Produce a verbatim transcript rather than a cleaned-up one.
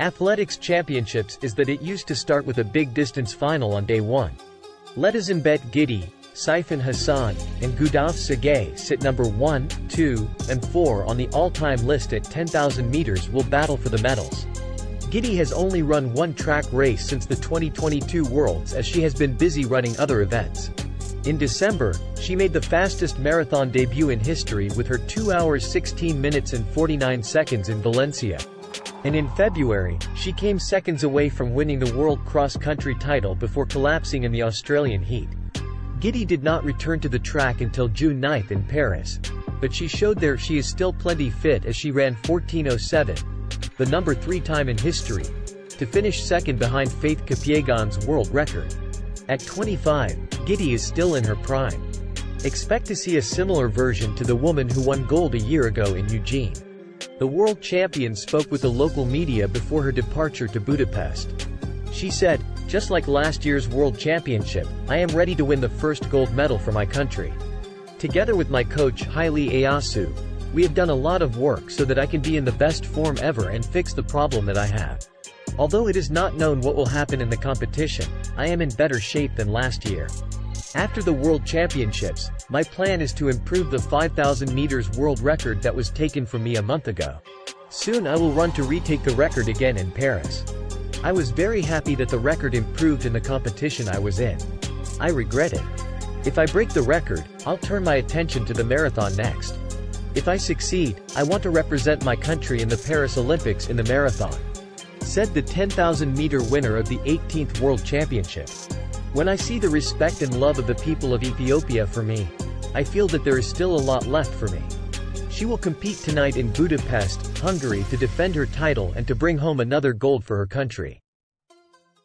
Athletics Championships is that it used to start with a big distance final on day one. Letesenbet Gidey, Sifan Hassan, and Gudaf Tsegay sit number one, two, and four on the all-time list at ten thousand meters will battle for the medals. Gidey has only run one track race since the twenty twenty-two Worlds as she has been busy running other events. In December, she made the fastest marathon debut in history with her two hours sixteen minutes and forty-nine seconds in Valencia. And in February, she came seconds away from winning the world cross-country title before collapsing in the Australian heat. Gidey did not return to the track until June ninth in Paris, but she showed there she is still plenty fit as she ran fourteen oh seven. The number three time in history, to finish second behind Faith Kipyegon's world record. At twenty-five, Gidey is still in her prime. Expect to see a similar version to the woman who won gold a year ago in Eugene. The world champion spoke with the local media before her departure to Budapest. She said, "Just like last year's world championship, I am ready to win the first gold medal for my country. Together with my coach Haile Eyasu, we have done a lot of work so that I can be in the best form ever and fix the problem that I have. Although it is not known what will happen in the competition, I am in better shape than last year. After the World Championships, my plan is to improve the five thousand meters world record that was taken from me a month ago. Soon I will run to retake the record again in Paris. I was very happy that the record improved in the competition I was in. I regret it. If I break the record, I'll turn my attention to the marathon next. If I succeed, I want to represent my country in the Paris Olympics in the marathon," said the ten thousand meter winner of the eighteenth World Championship. "When I see the respect and love of the people of Ethiopia for me, I feel that there is still a lot left for me." She will compete tonight in Budapest, Hungary to defend her title and to bring home another gold for her country.